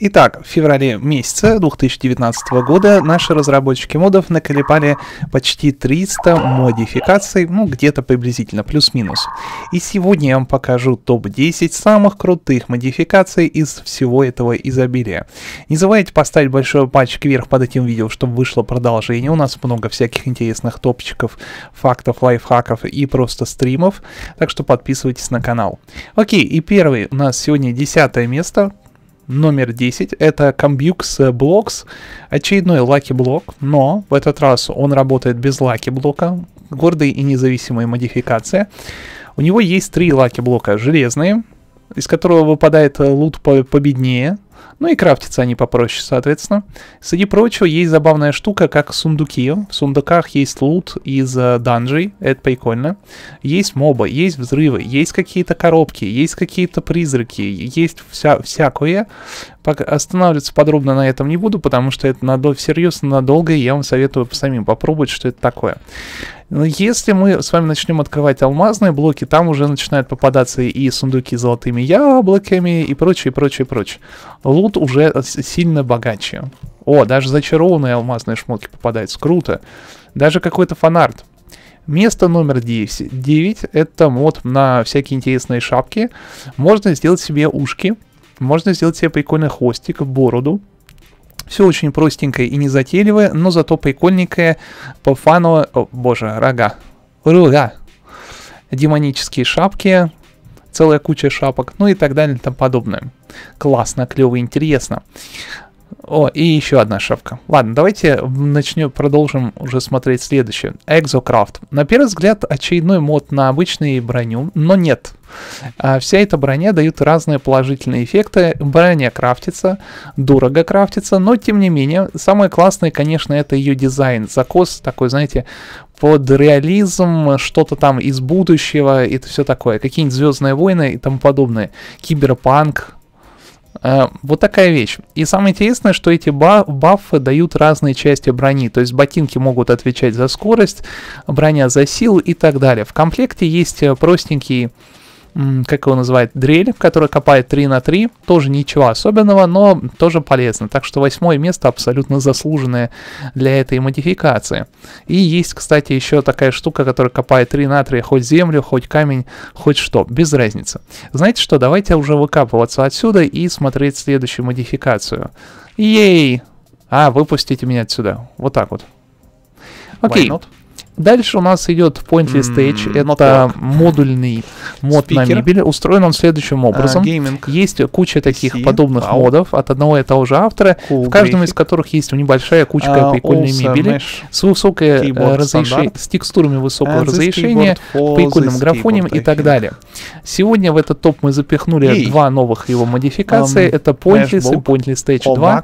Итак, в феврале месяце 2019 года наши разработчики модов наколепали почти 300 модификаций, ну где-то приблизительно, плюс-минус. И сегодня я вам покажу топ-10 самых крутых модификаций из всего этого изобилия. Не забывайте поставить большой пальчик вверх под этим видео, чтобы вышло продолжение. У нас много всяких интересных топчиков, фактов, лайфхаков и просто стримов, так что подписывайтесь на канал. Окей, и первый у нас сегодня 10 место. Номер 10 это Combux Blocks, очередной лаки блок, но в этот раз он работает без лаки блока, гордые и независимые модификации. У него есть 3 лаки блока железные, из которого выпадает лут победнее, ну и крафтятся они попроще, соответственно. Среди прочего есть забавная штука, как сундуки. В сундуках есть лут из данжей, это прикольно. Есть мобы, есть взрывы, есть какие-то коробки, есть какие-то призраки, есть всякое. Останавливаться подробно на этом не буду, потому что это всерьез надолго, и я вам советую самим попробовать, что это такое. Если мы с вами начнем открывать алмазные блоки, там уже начинают попадаться и сундуки с золотыми яблоками, и прочее, прочее, прочее. Лут уже сильно богаче. О, даже зачарованные алмазные шмотки попадаются. Круто. Даже какой-то фанарт. Место номер 9 это мод на всякие интересные шапки. Можно сделать себе ушки. Можно сделать себе прикольный хвостик, бороду. Все очень простенькое и незатейливое, но зато прикольненькое по фану... О, боже, рога. Рога. Демонические шапки. Целая куча шапок. Ну и так далее, и тому подобное. Классно, клево, интересно. О, и еще одна шапка. Ладно, давайте продолжим уже смотреть следующее. Exocraft. На первый взгляд очередной мод на обычную броню, но нет. Вся эта броня дает разные положительные эффекты. Броня крафтится, дорого крафтится, но тем не менее, самое классное, конечно, это ее дизайн. Закос такой, знаете, под реализм, что-то там из будущего, это все такое. Какие-нибудь «Звездные войны» и тому подобное. Киберпанк. Вот такая вещь. И самое интересное, что эти баффы дают разные части брони. То есть ботинки могут отвечать за скорость, броня за силу и так далее. В комплекте есть простенький, как его называют, дрель, который копает 3×3. Тоже ничего особенного, но тоже полезно. Так что 8 место абсолютно заслуженное для этой модификации. И есть, кстати, еще такая штука, которая копает 3×3. Хоть землю, хоть камень, хоть что. Без разницы. Знаете что, давайте уже выкапываться отсюда и смотреть следующую модификацию. Ей! А, выпустите меня отсюда. Вот так вот. Окей. Дальше у нас идет Pointless Stage, это модульный мод на мебель, устроен он следующим образом. Есть куча таких подобных модов от одного и того же автора, в каждом из которых есть небольшая кучка прикольной мебели с высокой с текстурами высокого разрешения, прикольным графоном и так далее. Сегодня в этот топ мы запихнули 2 новых его модификации, это Pointless и Pointless Stage 2.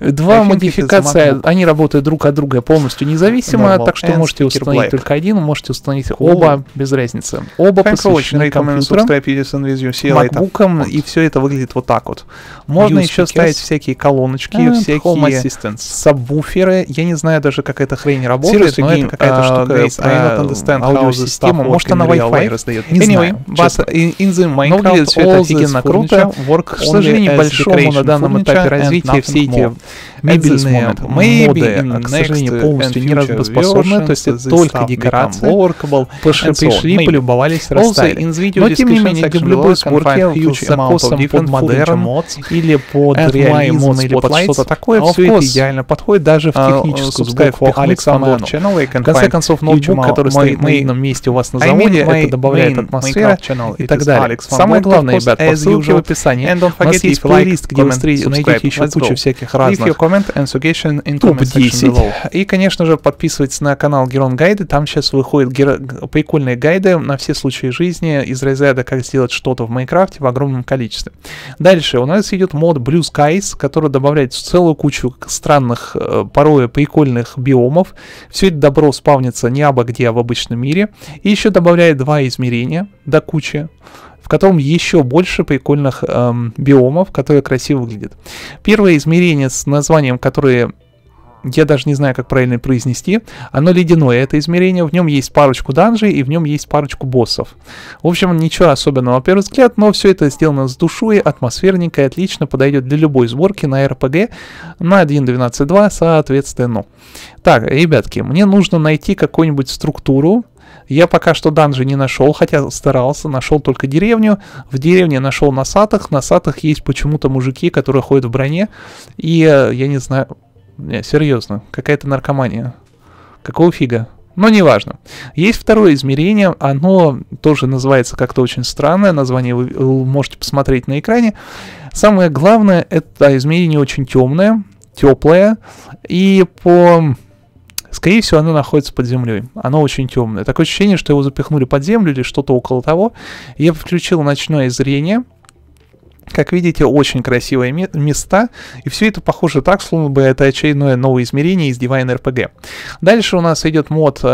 2 модификации, они работают друг от друга полностью независимо, так что можете установить только один, можете установить оба, без разницы. Оба посвящены компьютерам, макбукам, и все это выглядит вот так вот. Можно еще ставить всякие колоночки, всякие сабвуферы, я не знаю даже, как эта хрень работает, но это какая-то штука, аудиосистема, может она Wi-Fi раздает, не знаю, но выглядит это офигенно круто. К сожалению, большому на данном этапе развития все эти мебельные моды, к сожалению, полностью не работоспособны, то есть это только декорация. Пришли, полюбовались, расставили. Но тем не менее, в любой сборке с закосом под модерн или под реализм, или под что-то такое, все это идеально подходит даже в техническую сборку Александру. В конце концов, ноутбук, который стоит на видном месте у вас на заводе, это добавляет атмосферу и так далее. Самое главное, ребят, по ссылке в описании, у нас есть плейлист, где вы найдете еще кучу всяких разных топ-10. И, конечно же, подписывайтесь на канал Герон Гайды. Там сейчас выходят прикольные гайды на все случаи жизни из разряда «Как сделать что-то в Майнкрафте» в огромном количестве. Дальше у нас идет мод Blue Skies, который добавляет целую кучу странных, порой прикольных биомов. Все это добро спавнится не абы где, а в обычном мире. И еще добавляет 2 измерения до кучи, в котором еще больше прикольных биомов, которые красиво выглядят. Первое измерение с названием, которое я даже не знаю, как правильно произнести, оно ледяное, это измерение, в нем есть парочку данжей и в нем есть парочку боссов. В общем, ничего особенного на первый взгляд, но все это сделано с душой, атмосферненько и отлично подойдет для любой сборки на RPG, на 1.12.2, соответственно. Так, ребятки, мне нужно найти какую-нибудь структуру. Я пока что данжи не нашел, хотя старался, нашел только деревню. В деревне нашел носатых. Носатых есть почему-то мужики, которые ходят в броне. И я не знаю... Не, серьезно, какая-то наркомания. Какого фига? Но неважно. Есть второе измерение, оно тоже называется как-то очень странное. Название вы можете посмотреть на экране. Самое главное, это измерение очень темное, теплое. И по... Скорее всего, оно находится под землей. Оно очень темное. Такое ощущение, что его запихнули под землю или что-то около того. Я включил ночное зрение. Как видите, очень красивые места. И все это похоже так, словно бы это очередное новое измерение из Divine RPG. Дальше у нас идет мод,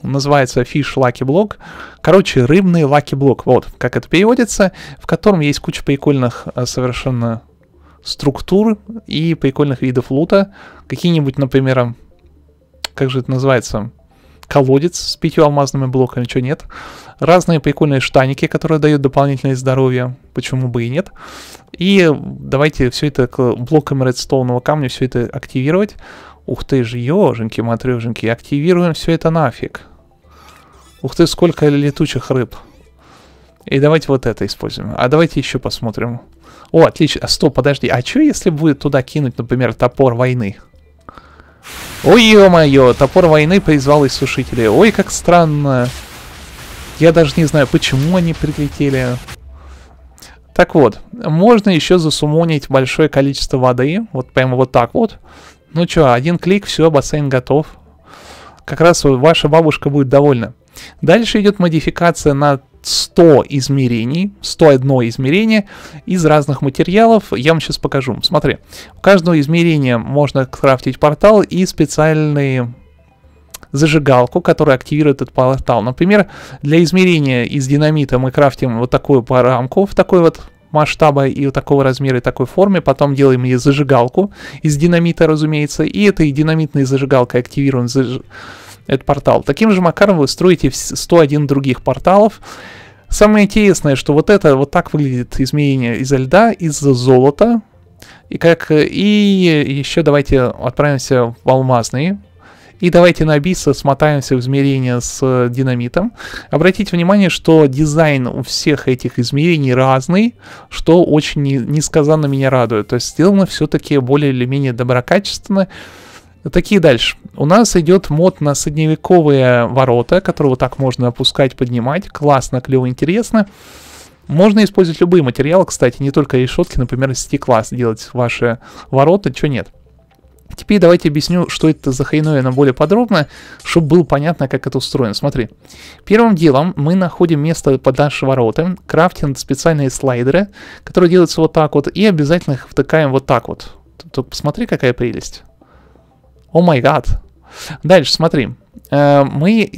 называется Fish Lucky Block. Короче, рыбный Lucky Block. Вот как это переводится. В котором есть куча прикольных совершенно структур и прикольных видов лута. Какие-нибудь, например... Как же это называется? Колодец с 5 алмазными блоками, чего нет. Разные прикольные штаники, которые дают дополнительное здоровье. Почему бы и нет. И давайте все это блоком редстоунного камня, все это активировать. Ух ты же, еженьки-матреженьки. Активируем все это нафиг. Ух ты, сколько летучих рыб. И давайте вот это используем. А давайте еще посмотрим. О, отлично. А, стоп, подожди. А что, если будет туда кинуть, например, топор войны? Ой, ё-моё, топор войны призвал иссушителей. Ой, как странно. Я даже не знаю, почему они прилетели. Так вот, можно еще засумонить большое количество воды. Вот прямо вот так вот. Ну чё, один клик, все, бассейн готов. Как раз ваша бабушка будет довольна. Дальше идет модификация на 100 измерений, 101 измерение из разных материалов. Я вам сейчас покажу. Смотри, у каждого измерения можно крафтить портал и специальные зажигалку, которая активирует этот портал. Например, для измерения из динамита мы крафтим вот такую рамку в такой вот масштаба и вот такого размера и такой форме. Потом делаем ей зажигалку из динамита, разумеется. И этой динамитной зажигалкой активируем этот портал. Таким же макаром вы строите 101 других порталов. Самое интересное, что вот это вот так выглядит измерение из льда, из золота. И еще давайте отправимся в алмазные. И давайте на бисо смотаемся в измерение с динамитом. Обратите внимание, что дизайн у всех этих измерений разный, что очень несказанно меня радует. То есть сделано все-таки более или менее доброкачественно. Такие дальше. У нас идет мод на средневековые ворота, которые вот так можно опускать, поднимать. Классно, клево, интересно. Можно использовать любые материалы, кстати, не только решетки, например, из стекла сделать ваши ворота, чего нет. Теперь давайте объясню, что это за хреновина более подробно, чтобы было понятно, как это устроено. Смотри. Первым делом мы находим место под наши ворота, крафтим специальные слайдеры, которые делаются вот так вот, и обязательно их втыкаем вот так вот. Тут посмотри, какая прелесть. О май гад. Дальше, смотри. Мы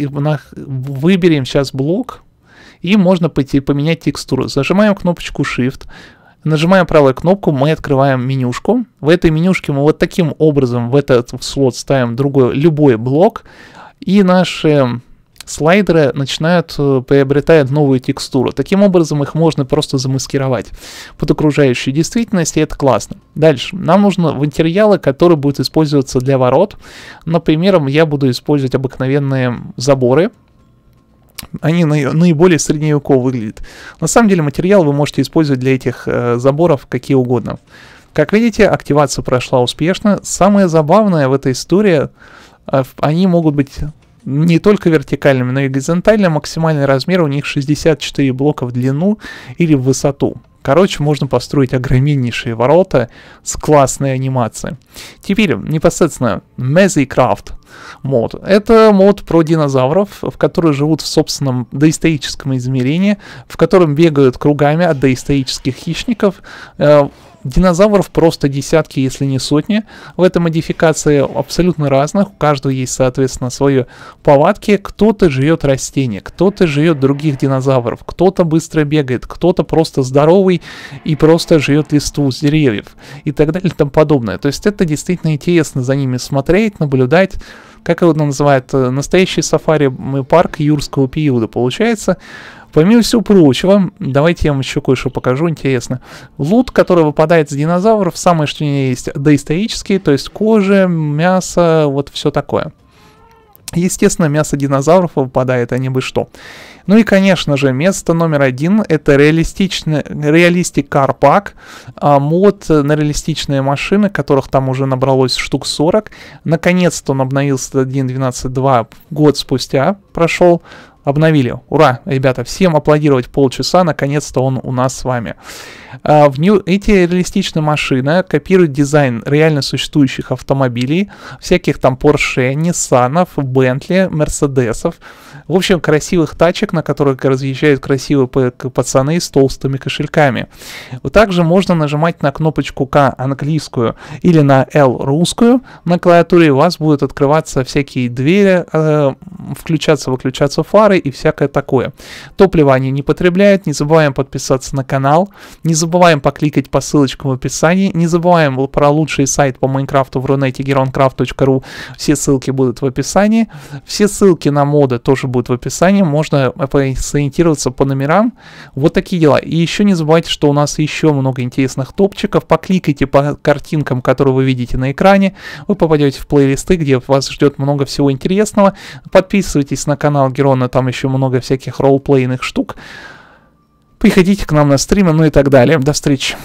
выберем сейчас блок, и можно поменять текстуру. Зажимаем кнопочку Shift, нажимаем правую кнопку, мы открываем менюшку. В этой менюшке мы вот таким образом в этот слот ставим любой блок, и наши слайдеры приобретают новую текстуру. Таким образом их можно просто замаскировать под окружающую действительность, и это классно. Дальше. Нам нужно материалы, которые будут использоваться для ворот. Например, я буду использовать обыкновенные заборы. Они наиболее средневеково выглядят. На самом деле материал вы можете использовать для этих заборов какие угодно. Как видите, активация прошла успешно. Самое забавное в этой истории, они могут быть не только вертикальными, но и горизонтально. Максимальный размер у них 64 блока в длину или в высоту. Короче, можно построить огромнейшие ворота с классной анимацией. Теперь непосредственно Mescraft мод. Это мод про динозавров, которые живут в собственном доисторическом измерении, в котором бегают кругами от доисторических хищников. Динозавров просто десятки, если не сотни. В этой модификации абсолютно разных. У каждого есть, соответственно, свои повадки. Кто-то жрет растения, кто-то жрет других динозавров, кто-то быстро бегает, кто-то просто здоровый и просто жрет листву с деревьев и так далее и тому подобное. То есть это действительно интересно за ними смотреть, наблюдать. Как его называют? Настоящий сафари-парк юрского периода получается. Помимо всего прочего, давайте я вам еще кое-что покажу, интересно. Лут, который выпадает с динозавров, самое что у меня есть доисторический, то есть кожа, мясо, вот все такое. Естественно, мясо динозавров выпадает, а не бы что. Ну и, конечно же, место номер один — это Realistic Carpak, мод на реалистичные машины, которых там уже набралось штук 40. Наконец-то он обновился 1.12.2 год спустя, прошел. Обновили. Ура, ребята, всем аплодировать полчаса, наконец-то он у нас с вами. Эти реалистичные машины копируют дизайн реально существующих автомобилей, всяких там Porsche, Nissan, Bentley, Mercedes. В общем, красивых тачек, на которых разъезжают красивые пацаны с толстыми кошельками. Также можно нажимать на кнопочку К английскую или на L русскую. На клавиатуре у вас будут открываться всякие двери, включаться-выключаться фары и всякое такое. Топливо они не потребляют. Не забываем подписаться на канал, не забываем покликать по ссылочкам в описании, не забываем про лучший сайт по Майнкрафту в Рунете geroncraft.ru, все ссылки будут в описании, все ссылки на моды тоже будут в описании, можно сориентироваться по номерам, вот такие дела. И еще не забывайте, что у нас еще много интересных топчиков, покликайте по картинкам, которые вы видите на экране, вы попадете в плейлисты, где вас ждет много всего интересного. Подписывайтесь на канал Герона, там еще много всяких роллплейных штук. Приходите к нам на стримы, ну и так далее. До встречи.